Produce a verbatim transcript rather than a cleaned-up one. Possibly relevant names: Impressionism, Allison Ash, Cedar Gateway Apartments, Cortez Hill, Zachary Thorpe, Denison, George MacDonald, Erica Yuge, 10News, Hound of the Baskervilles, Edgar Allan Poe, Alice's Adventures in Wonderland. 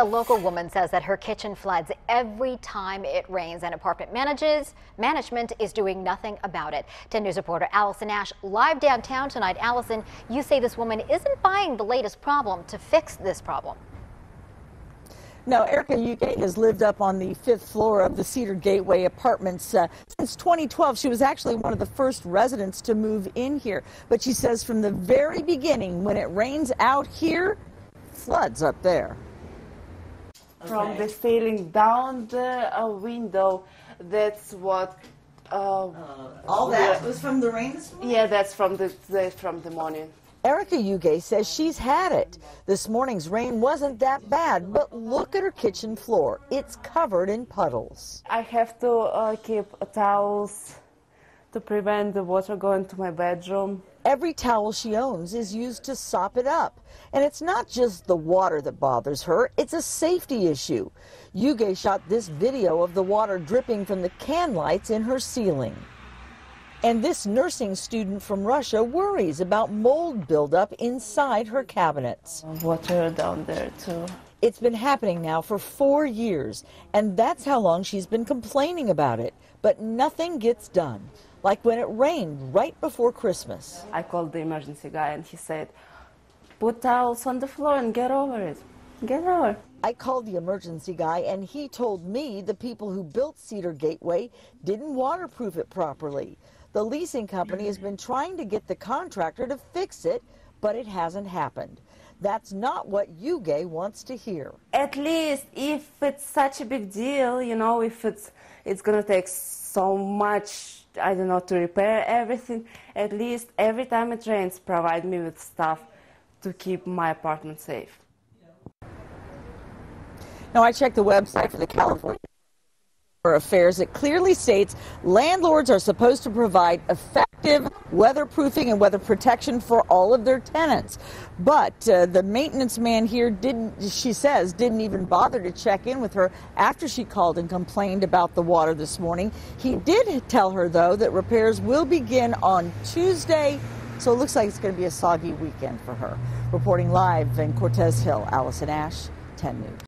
a local woman says that her kitchen floods every time it rains and apartment manages, management is doing nothing about it. ten news reporter Allison Ash live downtown tonight. Allison, you say this woman isn't buying the latest problem to fix this problem. Now, Erica Yuge has lived up on the fifth floor of the Cedar Gateway Apartments uh, since twenty twelve. She was actually one of the first residents to move in here. But she says from the very beginning, when it rains out here, floods up there. Okay. From the ceiling down the uh, window, that's what... Uh, uh, all that the, was from the rain this morning? Yeah, that's from the, the, from the morning. Erica Yuge says she's had it. This morning's rain wasn't that bad, but look at her kitchen floor. It's covered in puddles. I have to uh, keep towels to prevent the water going to my bedroom. Every towel she owns is used to sop it up. And it's not just the water that bothers her, it's a safety issue. Yuge shot this video of the water dripping from the can lights in her ceiling. And this nursing student from Russia worries about mold buildup inside her cabinets. Water down there, too. It's been happening now for four years, and that's how long she's been complaining about it. But nothing gets done, like when it rained right before Christmas. I called the emergency guy, and he said, put towels on the floor and get over it. Get over. I called the emergency guy, and he told me the people who built Cedar Gateway didn't waterproof it properly. The leasing company has been trying to get the contractor to fix it, but it hasn't happened. That's not what Yuge wants to hear. At least if it's such a big deal, you know, if it's it's going to take so much, I don't know, to repair everything, at least every time it rains, provide me with stuff to keep my apartment safe. Now, I checked the website for the California Affairs. It clearly states landlords are supposed to provide effective weatherproofing and weather protection for all of their tenants. But uh, the maintenance man here didn't, she says, didn't even bother to check in with her after she called and complained about the water this morning. He did tell her, though, that repairs will begin on Tuesday. So it looks like it's going to be a soggy weekend for her. Reporting live in Cortez Hill, Allison Ash, ten news.